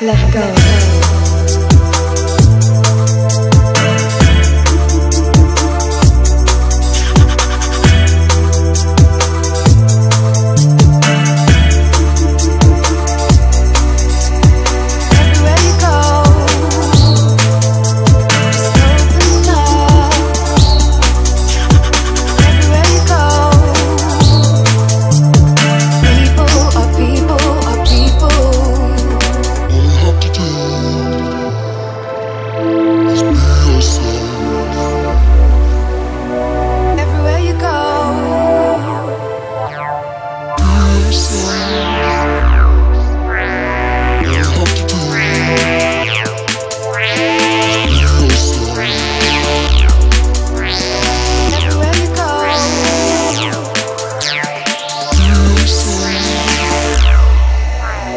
Let's go.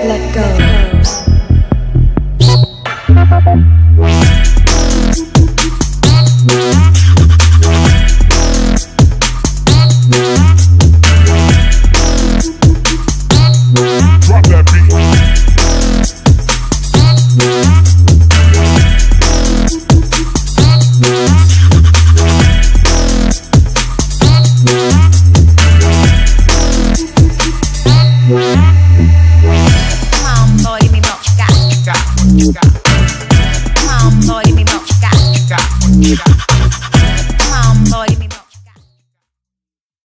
Let go. Come on, boy, give me more. Got, got, got.